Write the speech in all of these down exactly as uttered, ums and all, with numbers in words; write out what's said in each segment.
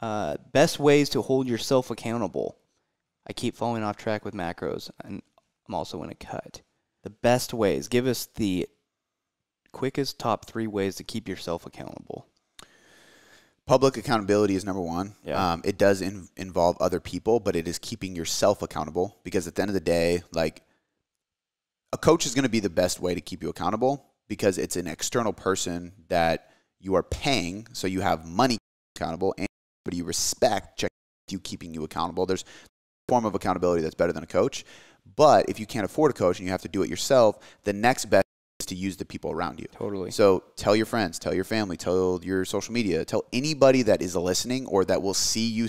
Uh, best ways to hold yourself accountable. I keep falling off track with macros, and I'm also in a cut. The best ways. Give us the quickest top three ways to keep yourself accountable. Public accountability is number one. Yeah. Um, it does in, involve other people, but it is keeping yourself accountable, because at the end of the day, like, a coach is going to be the best way to keep you accountable, because it's an external person that you are paying, so you have money accountable, and you respect check you keeping you accountable. There's a form of accountability that's better than a coach, but if you can't afford a coach and you have to do it yourself, the next best to use the people around you. Totally. So tell your friends, tell your family, tell your social media, tell anybody that is listening or that will see you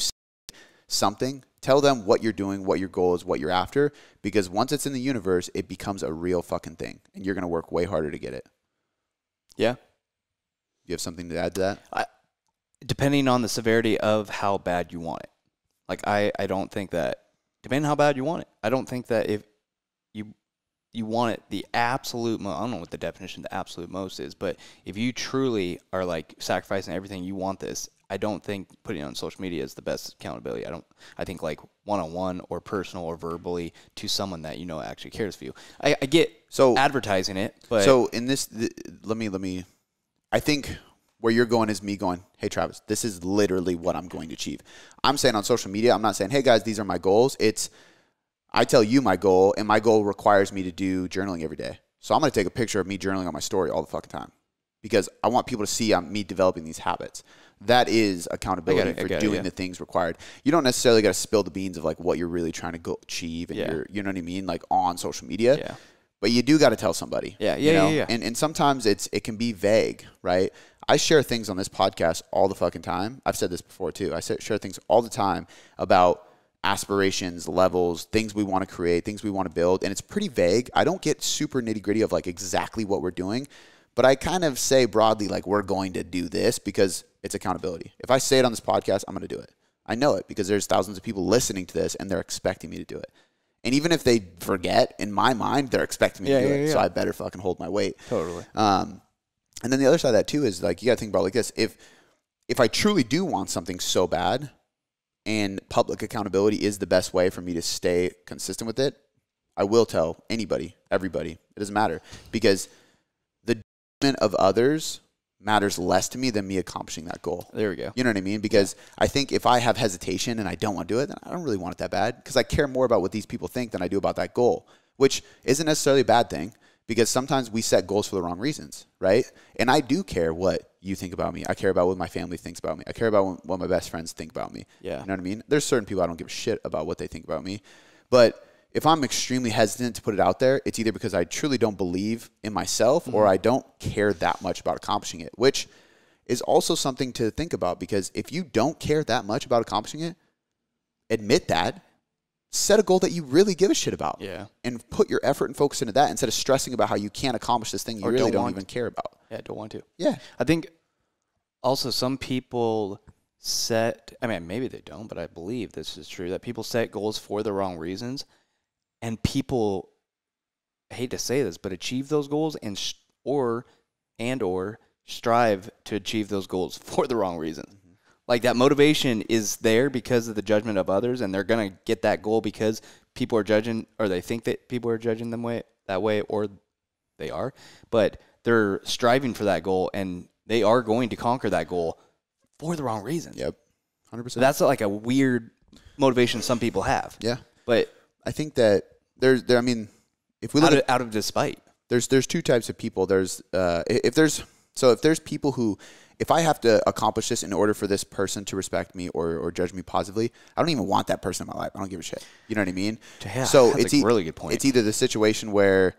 something. Tell them what you're doing, what your goal is, what you're after, because once it's in the universe, it becomes a real fucking thing, and you're going to work way harder to get it. Yeah. You have something to add to that? I, depending on the severity of how bad you want it. Like, I, I don't think that, depending on how bad you want it, I don't think that if you... you want it the absolute most. I don't know what the definition of the absolute most is, but if you truly are like sacrificing everything, you want this, I don't think putting it on social media is the best accountability. I don't, I think like one-on-one or personal or verbally to someone that, you know, actually cares for you. I, I get so advertising it, but so in this, the, let me, let me, I think where you're going is me going, hey Travis, this is literally what I'm going to achieve. I'm saying on social media, I'm not saying, hey guys, these are my goals. It's, I tell you my goal, and my goal requires me to do journaling every day. So I'm going to take a picture of me journaling on my story all the fucking time, because I want people to see I'm me developing these habits. That is accountability it, for doing it, yeah. the things required. You don't necessarily got to spill the beans of like what you're really trying to go achieve, and yeah. you're, you know what I mean, like on social media. Yeah. But you do got to tell somebody. Yeah, yeah, you know? yeah, yeah. And and sometimes it's it can be vague, right? I share things on this podcast all the fucking time. I've said this before too. I share things all the time about aspirations, levels, things we want to create, things we want to build. And it's pretty vague. I don't get super nitty gritty of like exactly what we're doing, but I kind of say broadly, like, we're going to do this, because it's accountability. If I say it on this podcast, I'm going to do it. I know it because there's thousands of people listening to this and they're expecting me to do it. And even if they forget, in my mind, they're expecting me yeah, to do yeah, it. Yeah. So I better fucking hold my weight. Totally. Um, and then the other side of that too is like, you got to think about like this. If, if I truly do want something so bad, and public accountability is the best way for me to stay consistent with it, I will tell anybody, everybody. It doesn't matter, because the judgment of others matters less to me than me accomplishing that goal. There we go. You know what I mean? Because yeah. I think if I have hesitation and I don't want to do it, then I don't really want it that bad, because I care more about what these people think than I do about that goal, which isn't necessarily a bad thing, because sometimes we set goals for the wrong reasons, right? And I do care what you think about me. I care about what my family thinks about me. I care about what my best friends think about me. Yeah. You know what I mean? There's certain people I don't give a shit about what they think about me. But if I'm extremely hesitant to put it out there, it's either because I truly don't believe in myself mm-hmm. or I don't care that much about accomplishing it, which is also something to think about, because if you don't care that much about accomplishing it, admit that. Set a goal that you really give a shit about. Yeah. And put your effort and focus into that instead of stressing about how you can't accomplish this thing you or really don't, don't even to. care about. Yeah, don't want to. Yeah. I think also some people set, I mean, maybe they don't, but I believe this is true, that people set goals for the wrong reasons. And people, I hate to say this, but achieve those goals and or and or strive to achieve those goals for the wrong reasons. Like, that motivation is there because of the judgment of others, and they're going to get that goal because people are judging, or they think that people are judging them way, that way, or they are. But they're striving for that goal, and they are going to conquer that goal for the wrong reasons. Yep, one hundred percent. So that's like a weird motivation some people have. Yeah. But I think that there's, there, I mean, if we look out of, at, out of despite. There's, there's two types of people. There's, uh, if there's, so if there's people who, if I have to accomplish this in order for this person to respect me or, or judge me positively, I don't even want that person in my life. I don't give a shit. You know what I mean? Yeah, so that's it's a really good point. It's either the situation where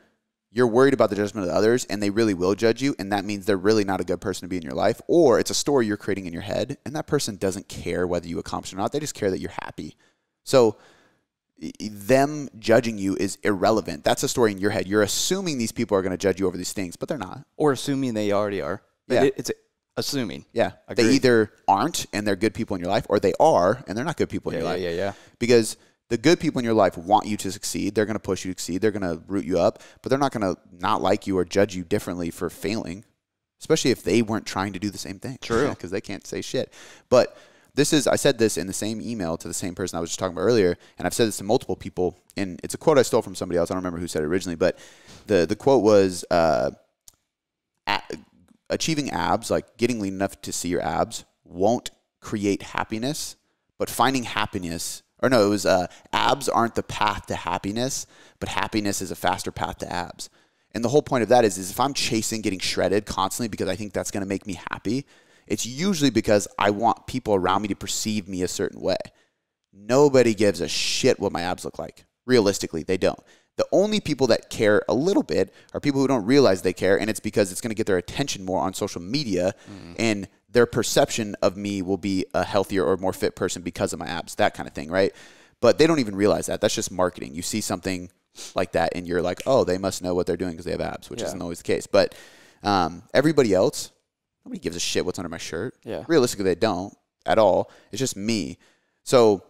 you're worried about the judgment of others and they really will judge you, and that means they're really not a good person to be in your life, or it's a story you're creating in your head, and that person doesn't care whether you accomplish or not. They just care that you're happy. So them judging you is irrelevant. That's a story in your head. You're assuming these people are going to judge you over these things, but they're not. Or assuming they already are. Yeah. It, it's a, Assuming. Yeah. Agreed. They either aren't and they're good people in your life, or they are and they're not good people in yeah, your yeah, life. Yeah, yeah, yeah. Because the good people in your life want you to succeed. They're going to push you to succeed. They're going to root you up, but they're not going to not like you or judge you differently for failing, especially if they weren't trying to do the same thing. True. Because they can't say shit. But This is, I said this in the same email to the same person I was just talking about earlier, and I've said this to multiple people, and it's a quote I stole from somebody else. I don't remember who said it originally, but the, the quote was, uh, achieving abs, like getting lean enough to see your abs, won't create happiness, but finding happiness, or no, it was uh, abs aren't the path to happiness, but happiness is a faster path to abs. And the whole point of that is, is if I'm chasing getting shredded constantly because I think that's going to make me happy, it's usually because I want people around me to perceive me a certain way. Nobody gives a shit what my abs look like. Realistically, they don't. The only people that care a little bit are people who don't realize they care, and it's because it's going to get their attention more on social media, mm-hmm. and their perception of me will be a healthier or more fit person because of my abs, that kind of thing, right? But they don't even realize that. That's just marketing. You see something like that, and you're like, oh, they must know what they're doing because they have abs, which yeah. isn't always the case. But um, everybody else, nobody gives a shit what's under my shirt. Yeah. Realistically, they don't at all. It's just me. So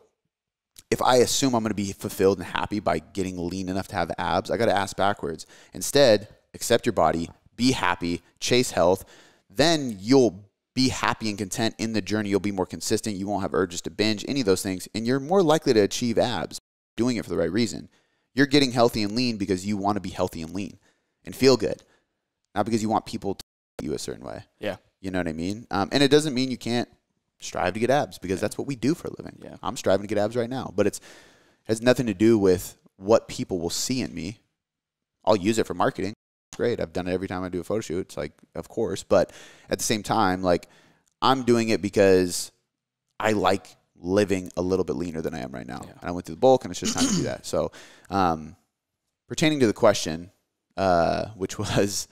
if I assume I'm going to be fulfilled and happy by getting lean enough to have abs, I got to ask backwards. Instead, accept your body, be happy, chase health. Then you'll be happy and content in the journey. You'll be more consistent. You won't have urges to binge, any of those things. And you're more likely to achieve abs doing it for the right reason. You're getting healthy and lean because you want to be healthy and lean and feel good, not because you want people to you a certain way. Yeah. You know what I mean? Um, and it doesn't mean you can't strive to get abs, because yeah. that's what we do for a living. Yeah. I'm striving to get abs right now, but it's has nothing to do with what people will see in me. I'll use it for marketing. It's great. I've done it every time I do a photo shoot. It's like, of course, but at the same time, like, I'm doing it because I like living a little bit leaner than I am right now. Yeah. And I went through the bulk, and it's just time to do that. So, um, pertaining to the question, uh, which was,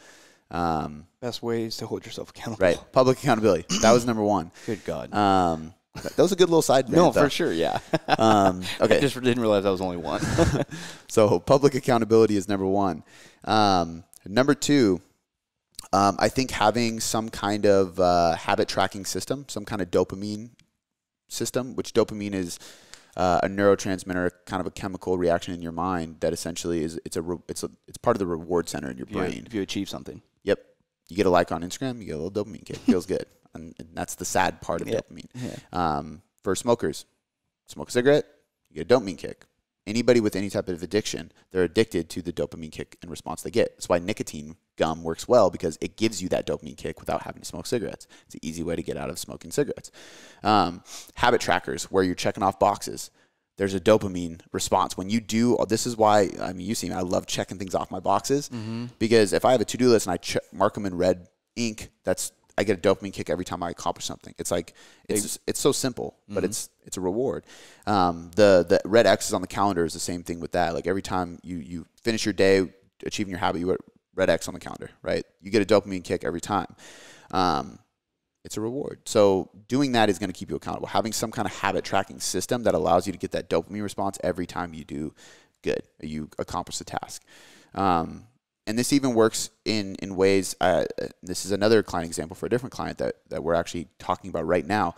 um, best ways to hold yourself accountable. Right. Public accountability. That was number one. Good God. Um, that was a good little side. No, though. For sure. Yeah. um, okay. I just didn't realize I was only one. So public accountability is number one. Um, number two, um, I think having some kind of uh, habit tracking system, some kind of dopamine system, which dopamine is uh, a neurotransmitter, kind of a chemical reaction in your mind that essentially is, it's a, re it's a, it's part of the reward center in your if brain. You, if you achieve something. Yep. You get a like on Instagram, you get a little dopamine kick. Feels good. And, and that's the sad part of yeah. dopamine. Yeah. Um, for smokers, smoke a cigarette, you get a dopamine kick. Anybody with any type of addiction, they're addicted to the dopamine kick and response they get. That's why nicotine gum works well, because it gives you that dopamine kick without having to smoke cigarettes. It's an easy way to get out of smoking cigarettes. Um, habit trackers, where you're checking off boxes. There's a dopamine response when you do. This is why, I mean, you see me, I love checking things off my boxes, mm-hmm. because if I have a to-do list and I check, mark them in red ink, that's, I get a dopamine kick every time I accomplish something. It's like, it's, just, it's so simple, mm-hmm. but it's, it's a reward. Um, the, the red X's on the calendar is the same thing with that. Like every time you, you finish your day achieving your habit, you put red X on the calendar, right? You get a dopamine kick every time. Um, It's a reward. So doing that is going to keep you accountable. Having some kind of habit tracking system that allows you to get that dopamine response every time you do good, or you accomplish the task. Um, and this even works in, in ways, uh, this is another client example for a different client that, that we're actually talking about right now,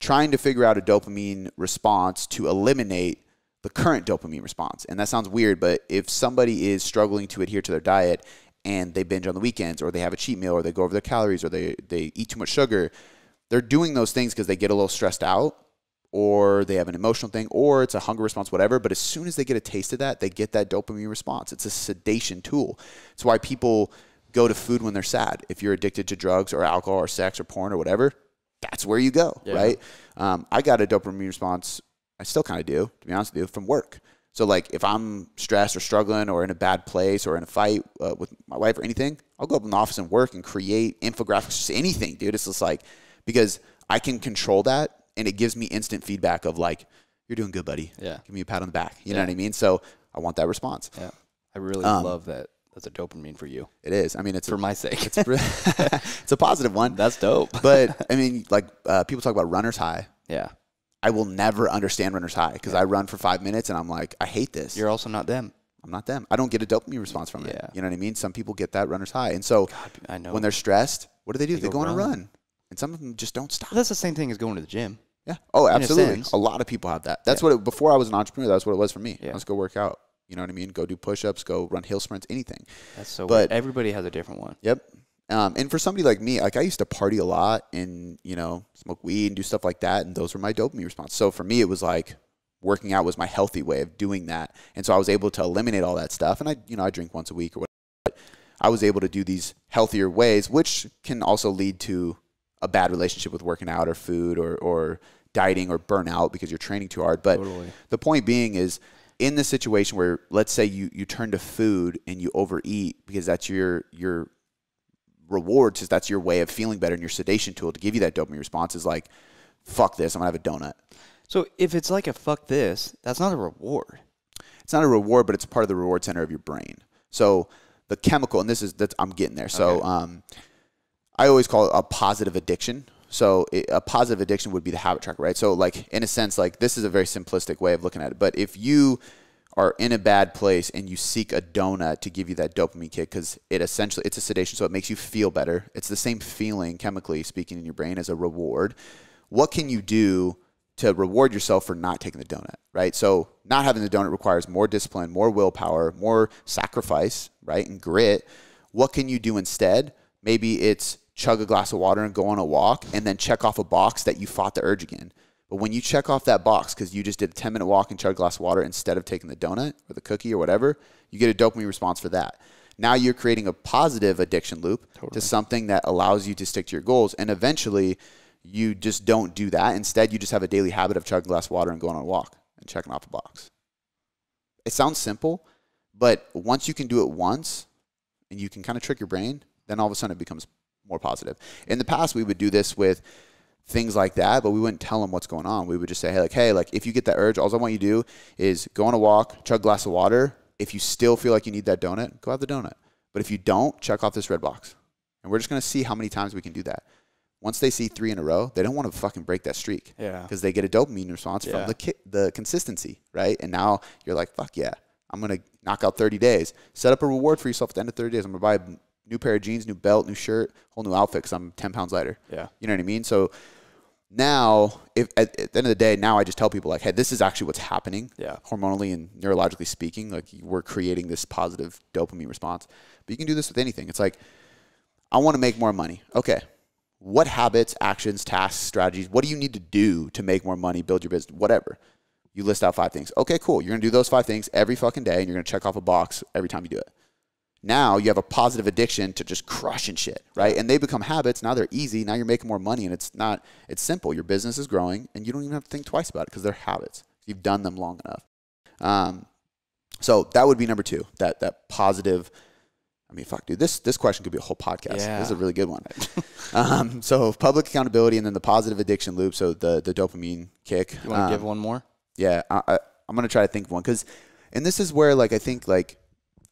trying to figure out a dopamine response to eliminate the current dopamine response. And that sounds weird, but if somebody is struggling to adhere to their diet and they binge on the weekends, or they have a cheat meal, or they go over their calories, or they, they eat too much sugar, they're doing those things because they get a little stressed out, or they have an emotional thing, or it's a hunger response, whatever. But as soon as they get a taste of that, they get that dopamine response. It's a sedation tool. It's why people go to food when they're sad. If you're addicted to drugs or alcohol or sex or porn or whatever, that's where you go, yeah. right? Um, I got a dopamine response. I still kind of do, to be honest with you, from work. So, like, if I'm stressed or struggling or in a bad place or in a fight uh, with my wife or anything, I'll go up in the office and work and create infographics, just anything, dude. It's just like, because I can control that, and it gives me instant feedback of, like, you're doing good, buddy. Yeah. Give me a pat on the back. You yeah. know what I mean? So I want that response. Yeah. I really um, love that. That's a dopamine for you. It is. I mean, it's for a, my sake. It's, it's a positive one. That's dope. But, I mean, like, uh, people talk about runner's high. Yeah. I will never understand runner's high, because yeah. I run for five minutes and I'm like, I hate this. You're also not them. I'm not them. I don't get a dopamine response from yeah. it. You know what I mean? Some people get that runner's high. And so God, I know. When they're stressed, what do they do? They, they go, go on run. a run. And some of them just don't stop. Well, that's the same thing as going to the gym. Yeah. Oh, absolutely. A, a lot of people have that. That's yeah. what it, before I was an entrepreneur, that's what it was for me. Yeah. Let's go work out. You know what I mean? Go do push-ups, go run hill sprints, anything. That's so but weird. Everybody has a different one. Yep. Um, and for somebody like me, like I used to party a lot and, you know, smoke weed and do stuff like that. And those were my dopamine response. So for me, it was like working out was my healthy way of doing that. And so I was able to eliminate all that stuff. And I, you know, I drink once a week or whatever. But I was able to do these healthier ways, which can also lead to a bad relationship with working out or food or, or dieting or burnout because you're training too hard. But totally. The point being is, in the situation where, let's say you, you turn to food and you overeat because that's your, your, reward, because that's your way of feeling better, and your sedation tool to give you that dopamine response is like, fuck this, I'm gonna have a donut. So if it's like a fuck this, that's not a reward. It's not a reward, but it's part of the reward center of your brain. So the chemical, and this is, that's, I'm getting there. So okay. um, I always call it a positive addiction. So it, a positive addiction would be the habit tracker, right? So like, in a sense, like this is a very simplistic way of looking at it. But if you are in a bad place and you seek a donut to give you that dopamine kick, because it essentially, it's a sedation, so it makes you feel better. It's the same feeling, chemically speaking, in your brain as a reward. What can you do to reward yourself for not taking the donut, right? So not having the donut requires more discipline, more willpower, more sacrifice, right, and grit. What can you do instead? Maybe it's chug a glass of water and go on a walk and then check off a box that you fought the urge again. But when you check off that box because you just did a ten-minute walk and chug a glass of water instead of taking the donut or the cookie or whatever, you get a dopamine response for that. Now you're creating a positive addiction loop totally. To something that allows you to stick to your goals. And eventually, you just don't do that. Instead, you just have a daily habit of chugging a glass of water and going on a walk and checking off a box. It sounds simple, but once you can do it once and you can kind of trick your brain, then all of a sudden it becomes more positive. In the past, we would do this with things like that, but we wouldn't tell them what's going on. We would just say, hey, like, hey, like, if you get that urge, all I want you to do is go on a walk, chug a glass of water. If you still feel like you need that donut, go have the donut. But if you don't, check off this red box. And we're just going to see how many times we can do that. Once they see three in a row, they don't want to fucking break that streak. Yeah. Because they get a dopamine response yeah. from the, ki the consistency, right? And now you're like, fuck yeah, I'm going to knock out thirty days. Set up a reward for yourself at the end of thirty days. I'm going to buy a new pair of jeans, new belt, new shirt, whole new outfit because I'm ten pounds lighter. Yeah. You know what I mean? So now, if at, at the end of the day, now I just tell people like, hey, this is actually what's happening yeah. hormonally and neurologically speaking. Like, we're creating this positive dopamine response. But you can do this with anything. It's like, I want to make more money. Okay. What habits, actions, tasks, strategies, what do you need to do to make more money, build your business, whatever? You list out five things. Okay, cool. You're going to do those five things every fucking day and you're going to check off a box every time you do it. Now you have a positive addiction to just crushing shit, right? And they become habits. Now they're easy. Now you're making more money and it's not, it's simple. Your business is growing and you don't even have to think twice about it because they're habits. You've done them long enough. Um, so that would be number two, that, that positive. I mean, fuck dude, this, this question could be a whole podcast. Yeah. This is a really good one. um, so public accountability and then the positive addiction loop. So the, the dopamine kick. You want to um, give one more? Yeah. I, I, I'm going to try to think of one. Cause, and this is where like, I think like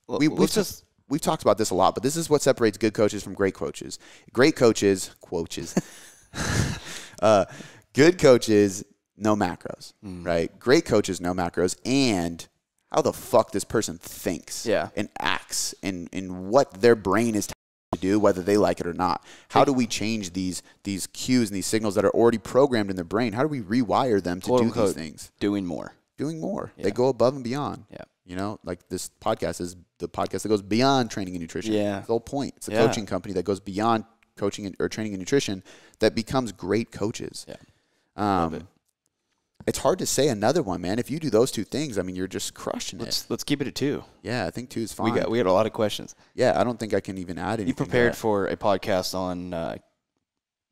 we, we've just, we've talked about this a lot, but this is what separates good coaches from great coaches. Great coaches, coaches, uh, good coaches, no macros, mm. right? Great coaches, no macros, and how the fuck this person thinks yeah. and acts and, and what their brain is to do, whether they like it or not. How do we change these, these cues and these signals that are already programmed in their brain? How do we rewire them to Quote, do unquote, these things? Doing more. Doing more. Yeah. They go above and beyond. Yeah. You know, like this podcast is the podcast that goes beyond training and nutrition. Yeah. The whole point. It's a yeah. coaching company that goes beyond coaching and, or training and nutrition that becomes great coaches. Yeah. Um, it. It's hard to say another one, man. If you do those two things, I mean, you're just crushing let's, it. Let's keep it at two. Yeah, I think two is fine. We got we had a lot of questions. Yeah, I don't think I can even add anything. You prepared for a podcast on uh,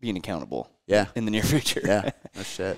being accountable. Yeah. In the near future. Yeah. No shit.